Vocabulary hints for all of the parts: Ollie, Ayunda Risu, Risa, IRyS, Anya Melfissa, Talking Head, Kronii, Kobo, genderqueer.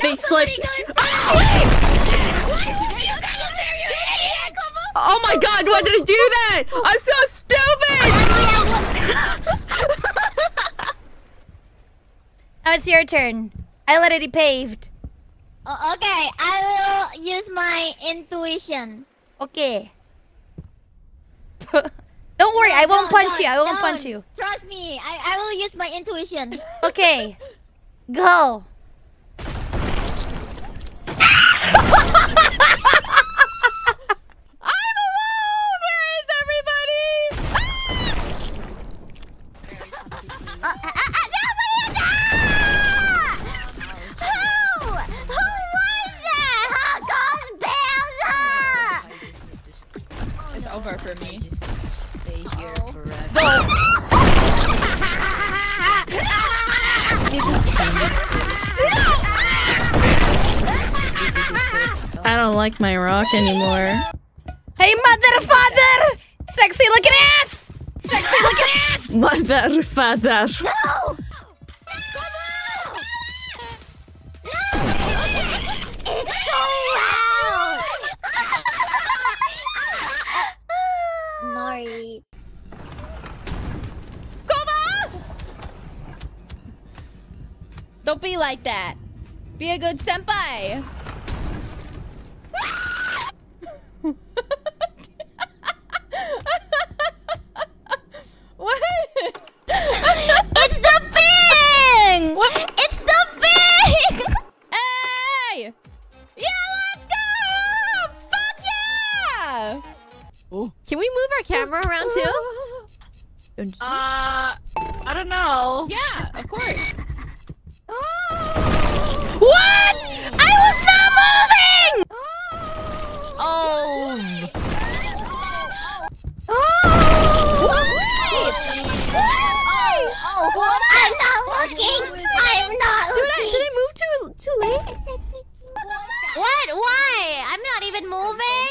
They slipped. Oh my god, why did I do that? I'm so stupid! Now it's your turn. I already paved. Oh, okay, I will use my intuition. Okay. Don't worry, I won't punch you. I won't punch you. Trust me, I will use my intuition. Okay. Go. I'm alone! Where is everybody? Who was that? How goes Bowser? It's over for me. Stay here forever. I don't like my rock anymore. Hey, mother, father! Sexy looking ass! Sexy looking ass! Mother, father. No! It's so loud! Sorry. Kobo! Don't be like that. Be a good senpai. What? It's the thing! What? It's the thing! Hey! Yeah, let's go! Fuck yeah! Ooh. Can we move our camera around too? I don't know. Yeah, of course. Oh. What? I was not moving! Oh. Oh. I'm not looking. I'm not looking. Did I move too late? What? Why? I'm not even moving.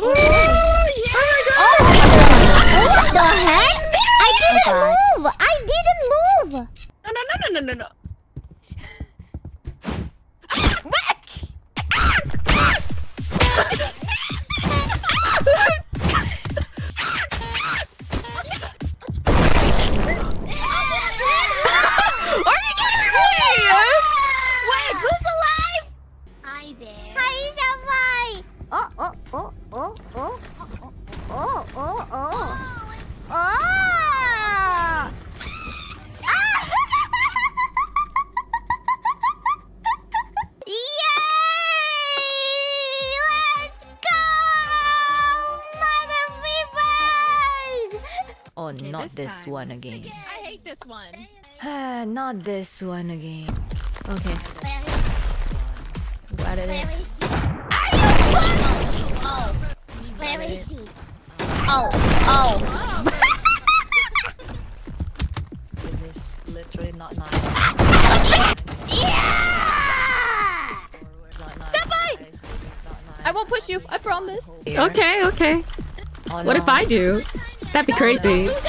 Oh, yeah. Oh my god! What the heck? I didn't move! I didn't move! No. Are you kidding me? Wait, who's alive? Hi there. Hi, somebody. Oh! Yay! Let's go, mother beavers! Oh, not this one again. I hate this one. Not this one again. Okay. What is it? Where is he? Oh. This is literally not nice. Yeah! Senpai! I won't push you, I promise. Okay. Oh, no. What if I do? That'd be crazy. Wow!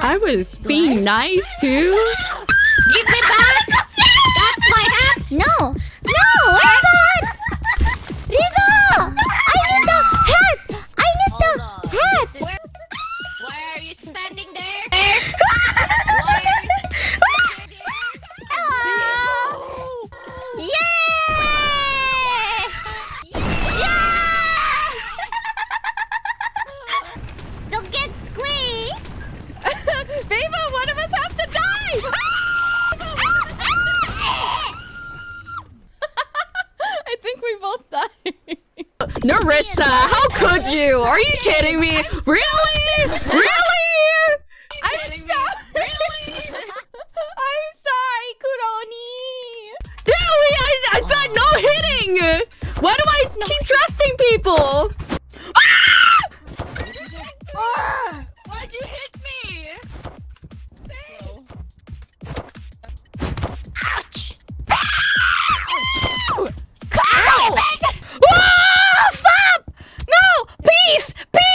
I was being nice too. Give me back! That's my hat! No! Where's the hat? Risa! I need the hat! I need the hat! Why are you standing there? Hello! Yeah! Don't get squeezed! Viva, one of us has to die! I think we both died. Risa, how could you? Are you kidding me? Really? I'm sorry. I'm sorry, Kronii. Dude, I thought no hitting. Why do I keep trusting people?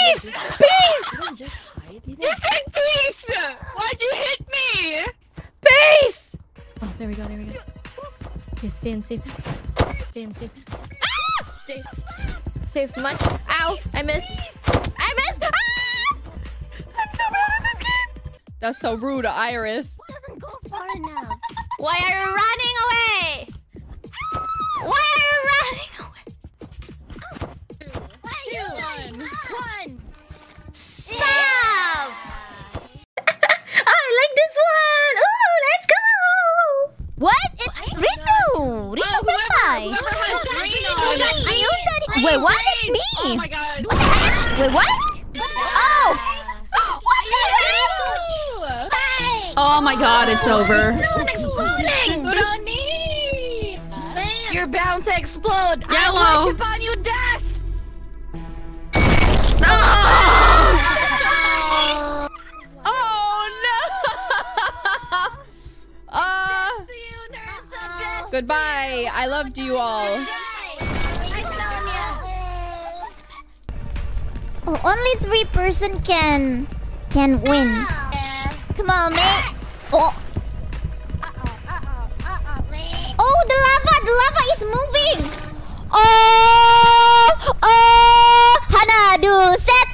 Peace! Peace! You said peace! Why'd you hit me? Peace! Oh, there we go, there we go. Okay, stand safe. Stand safe. Ah! Safe. Safe much. Ow! I missed. I missed! Ah! I'm so bad at this game! That's so rude, IRyS. Why are you running away? Why are you running away? Two, one. Stop! Yeah. I like this one! Ooh, let's go! What? It's Risu! Risa-senpai! Wait, what? It's me! Oh my god. What the heck? Wait, what? Oh! Oh my god, it's over. Kronii! You're bound to explode. Yellow! I upon you death! Oh! Oh no! Goodbye. I loved you all. Oh, only 3 person can win. Come on, mate. Oh. Oh, the lava is moving. Oh, oh, Hana, do, set,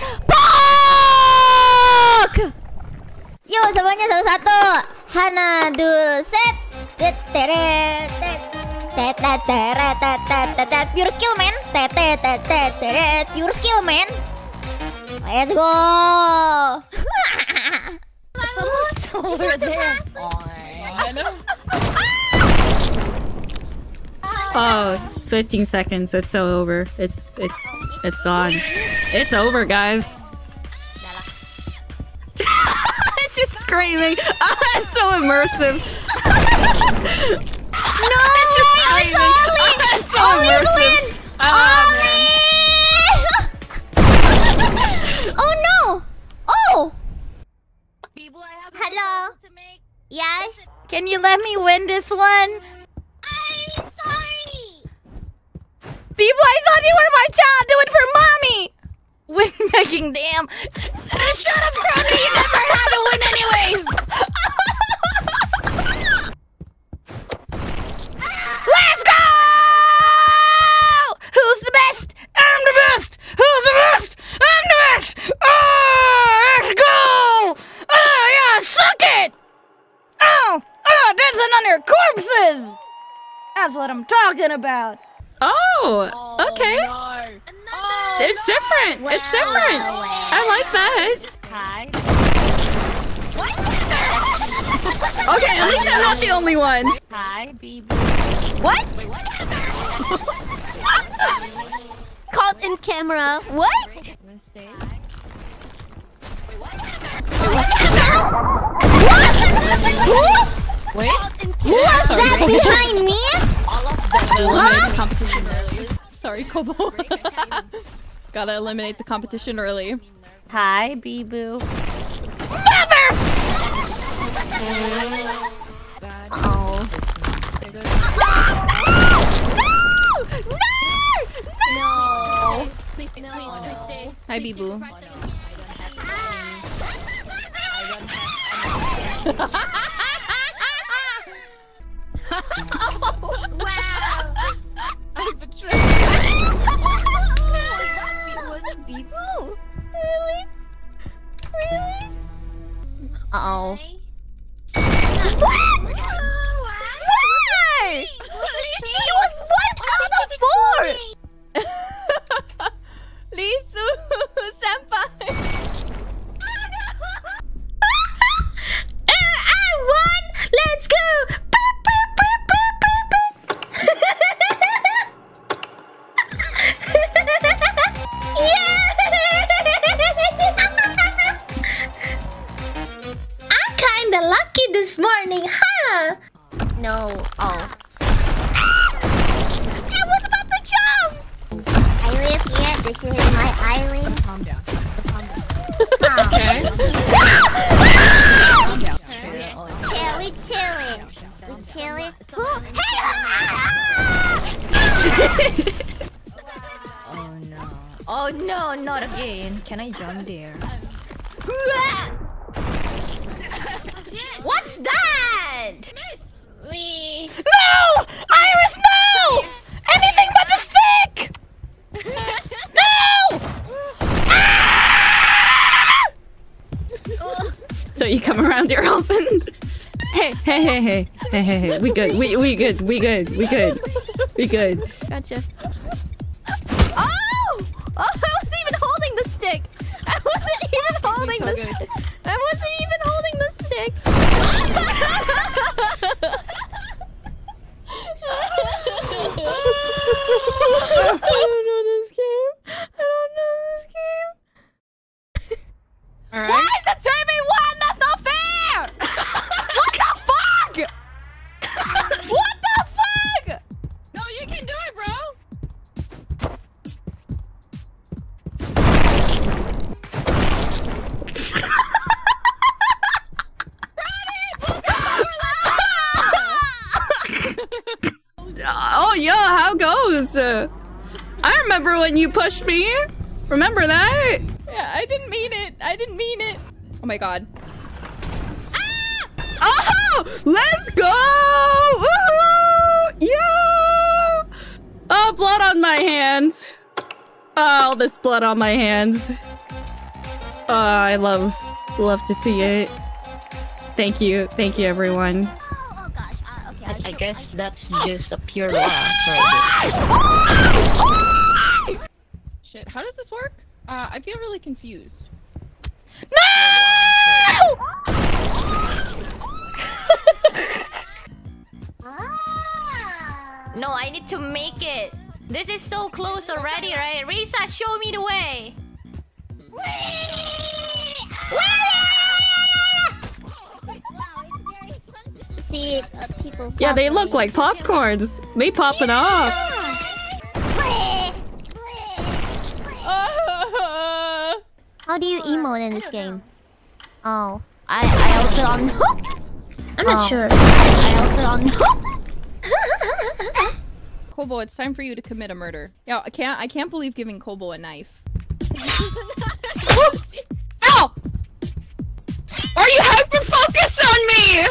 pok. Yuk, semuanya satu-satu. Hana, do, set, teteret, teteret, teteret, pure skill, man. Teteret, teteret, pure skill, man. Let's go. Over there. Oh, 15 seconds. It's so over. It's gone. It's over, guys. It's just screaming. Oh, it's so immersive. No way! It's Ollie. Oh, so Ollie's immersive. Win. Ollie! Oh no! Oh. Hello? Yes? Can you let me win this one? I'm sorry! People, I thought you were my child! Do it for mommy! Win making damn! Shut up, Kronii! You never had to win anyway! Let's go! Who's the best? I'm the best! Who's the best? I'm the best! Oh, let's go! Oh, yeah, suck it! Oh, oh, dancing on your corpses! That's what I'm talking about. Oh, okay. Oh, no. It's different. Well, it's different. I like that. Hi. What? Okay, at least I'm not the only one. Hi, baby. What? Caught in camera. What? What? Who? Wait. Who was that behind me? Huh? Sorry, Kobo. Gotta eliminate the competition early. Hi, Boo. Mother! Oh. No! No! No! No! Hi, Boo. Oh, wow! I betrayed you! It wasn't people! Really? Really? Uh-oh. What? Why? It was 1 out of 4! Risu senpai! Let's go! Yeah! I'm kinda lucky this morning, huh? No. Oh. Ah! I was about to jump! IRyS, yeah, this is my IRyS. Calm down. Calm down. Okay. Calm down. We chillin'. We chillin'. Who? Hey! Ah! Oh no. Oh Oh no, not again. Can I jump there? What's that? No! IRyS, no! Anything but the stick! No! Ah! So you come around here often? Hey, we good, we good. Gotcha. Oh! Oh, I wasn't even holding the stick! I wasn't even holding the stick! I don't know this game! Alright. Why is it 3v1? That's not fair! What the fuck?! What the fuck?! No, you can do it, bro! Oh, yo, how goes? I remember when you pushed me. Remember that? Yeah, I didn't mean it. Oh my god. Ah! Oh, let's go! Woohoo! Yo! Oh, blood on my hands. All this blood on my hands. Oh, I love to see it. Thank you, everyone. I guess that's just a pure laugh. Shit, how does this work? I feel really confused. No! No, I need to make it. This is so close already, right? Risa, show me the way. Yeah, they look like popcorns. They popping off. How do you emote in this game? Oh, I also on hook. I'm not sure. Kobo, it's time for you to commit a murder. Yeah, I can't believe giving Kobo a knife. Ow! Are you hyper focused on me?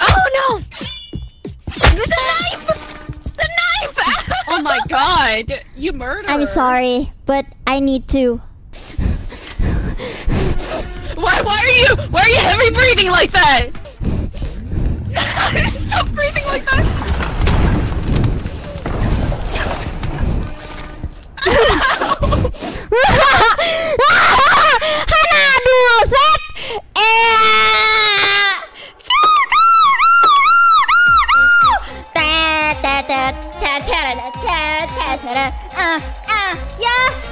Oh no! The knife! The knife! Oh my god! You murdered. I'm sorry, but I need to. Why are you heavy breathing like that? Stop breathing like that!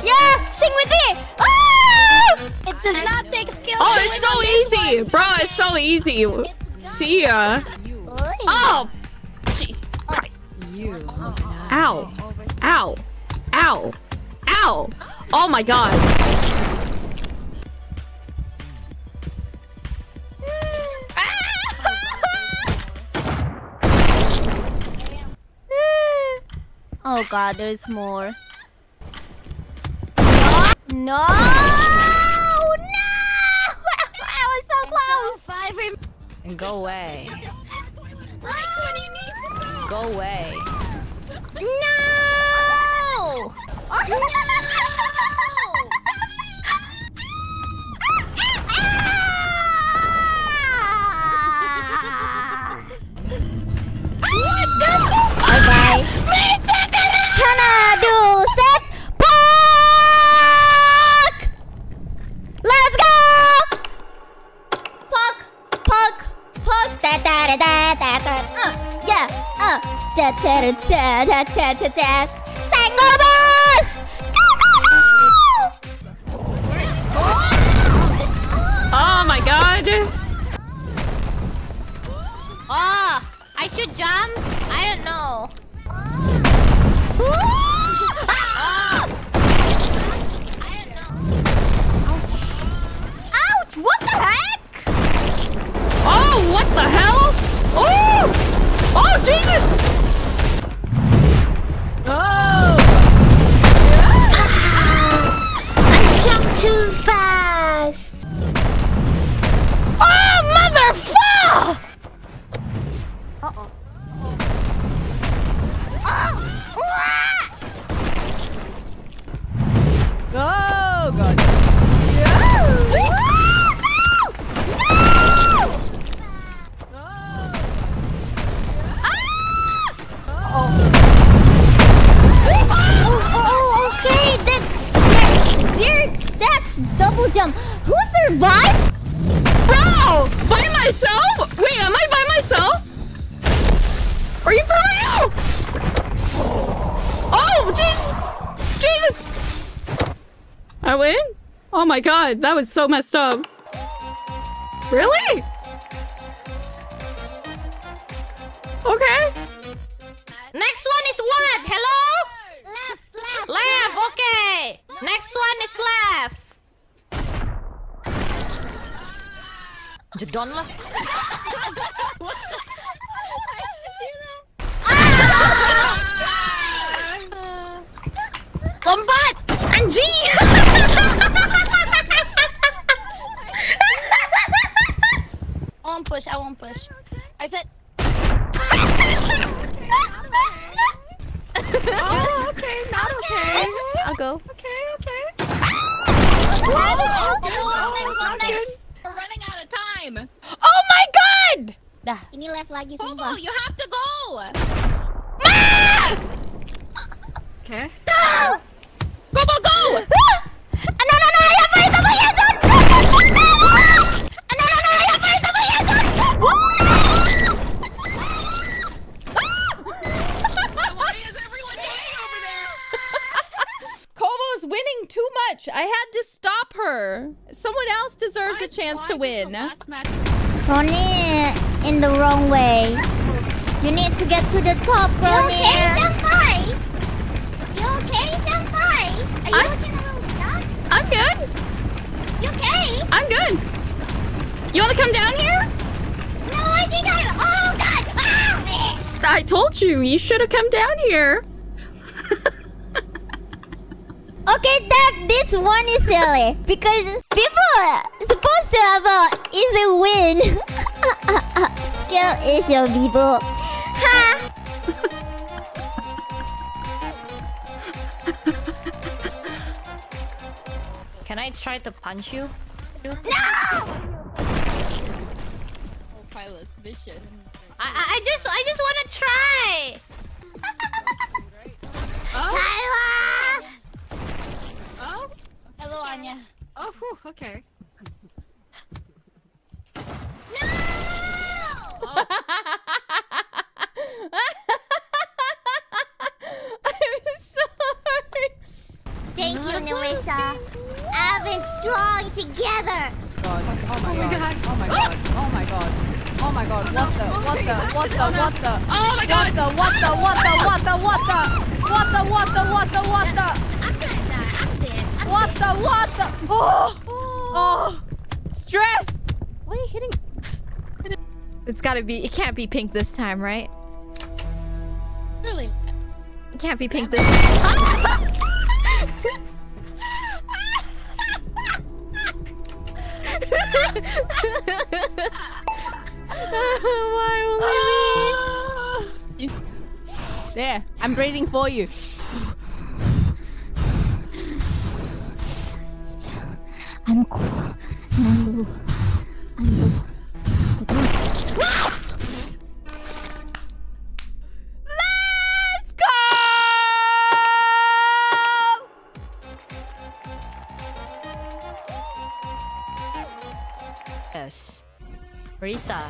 Yeah, sing with me. Oh! It does not take skill. Oh, it's so easy, bro. It's so easy. See ya. Oh, Jesus Christ. Ow, ow, ow, ow. Oh my God. Oh god, there's more. No! No! I was so close! And go away. Go away. No! Oh my god! Oh, I should jump? I don't know. Ouch! What the heck? Oh, what the hell? Oh! Oh, Jesus! Oh! Oh, God. Oh, okay. That's double jump. Who survived? Bro, by myself? Wait, am I by myself? Are you for real? Oh, Jesus! Jesus! I win? Oh my God, that was so messed up. Really? Okay. Next one is what? Hello? Left, okay. Next one is left. Jadon lah. Kombat! Anjing! I won't push, I won't push. I said... Oh, okay, not okay. I'll go. Okay, okay. We're running out of time. Oh my God! Ini left lagi sumpah. Kobo, you have to go! Okay. No! Kobo, go! Kobo's winning too much. I had to stop her. Someone else deserves a chance to win. Kronii, in the wrong way. You need to get to the top, Kronii. Okay, you okay, Senpai? Are you looking a little stuck? I'm good. You okay? I'm good. You want to come down here? No, I think I'm... Oh, God! Ah! I told you, you should have come down here. Okay, this one is silly. Because people are supposed to have an easy win. Skill issue, people. Ha! Can I try to punch you? No! Oh, pilot's vicious. I just wanna try. Kyla! Oh? Hello, Anya. Oh, whew, okay. No! Oh. I'm sorry. Thank you, Risa. I've been strong together. God. Oh my God. Oh my God. Oh my God. Oh my God. What the? Oh my God. What the? What the? Oh. Stress. Why are you hitting? It's gotta be. It can't be pink this time, right? Really? It can't be pink this time. Why only me? There, I'm breathing for you. I'm cool. I'm Risa.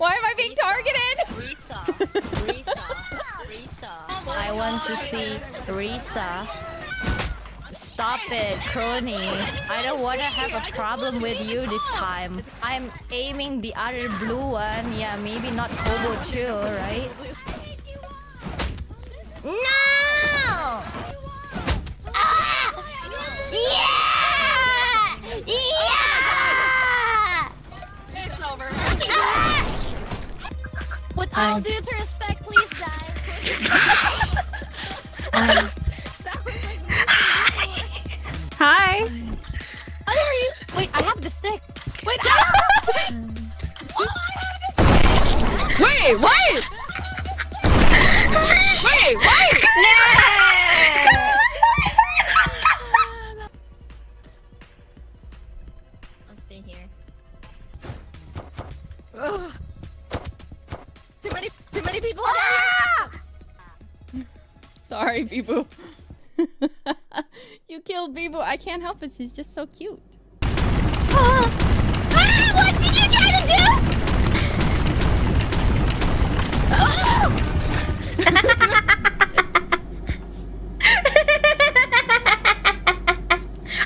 Why am I being targeted? I want to see Risa. Stop it, Kronii. I don't want to have a problem with you this time. I'm aiming the other blue one. Yeah, maybe not Kobo too, right? No! Ah! Yeah! Yeah! It's over. Ah! With all due respect, please die. Hi. How are you? Wait, I have the stick. Wait, I have the stick. Oh, I have the stick. Wait, wait. Wait, wait. Yeah. I'll stay here. Ugh. Too many people. Ah! Sorry, Bebo. You killed Bebo. I can't help it. She's just so cute. Ah, what did you try to do? Oh!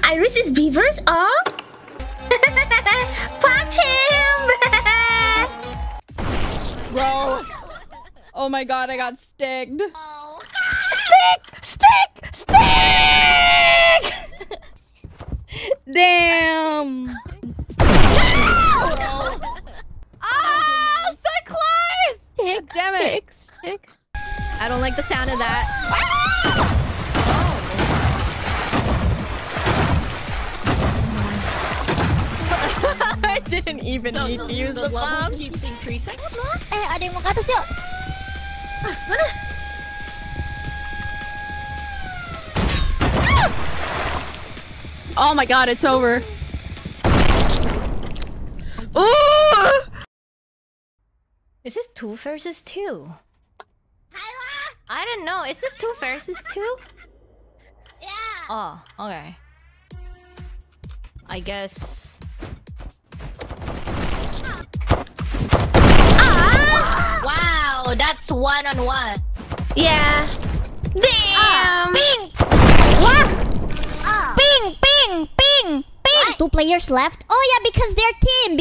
IRyS's beavers are. Punch him! Bro. Oh my god, I got sticked. Oh. Stick! Stick! Stick! Damn! Oh, oh, so close! Stick, damn it! Stick. I don't like the sound of that. Oh. I didn't even need to use the bomb. Oh my god, it's over. Ooh! Is this 2 versus 2? I don't know. Is this 2 versus 2? Yeah. Oh, okay. I guess. Ah! Wow, that's 1-on-1. Yeah. Damn. Bing. What? Bing, bing, bing, bing. What? 2 players left. Oh yeah, because they're team.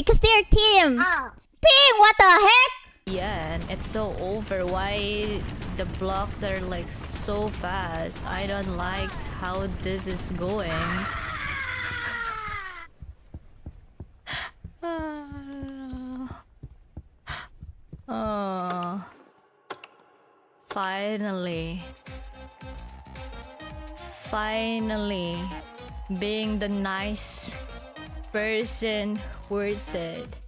Bing, what the heck? Yeah, and it's so over. Why the blocks are like so fast? I don't like how this is going. Oh, finally being the nice person worth it.